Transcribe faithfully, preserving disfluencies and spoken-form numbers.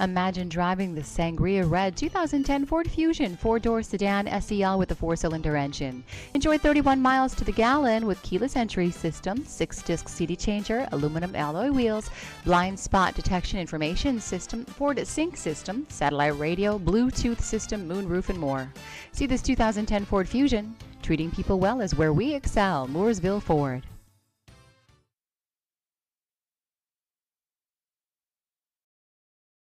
Imagine driving the Sangria Red two thousand ten Ford Fusion four-door sedan S E L with a four-cylinder engine. Enjoy thirty-one miles to the gallon with keyless entry system, six-disc C D changer, aluminum alloy wheels, blind spot detection information system, Ford Sync system, satellite radio, Bluetooth system, moonroof, and more. See this two thousand ten Ford Fusion. Treating people well is where we excel. Mooresville Ford.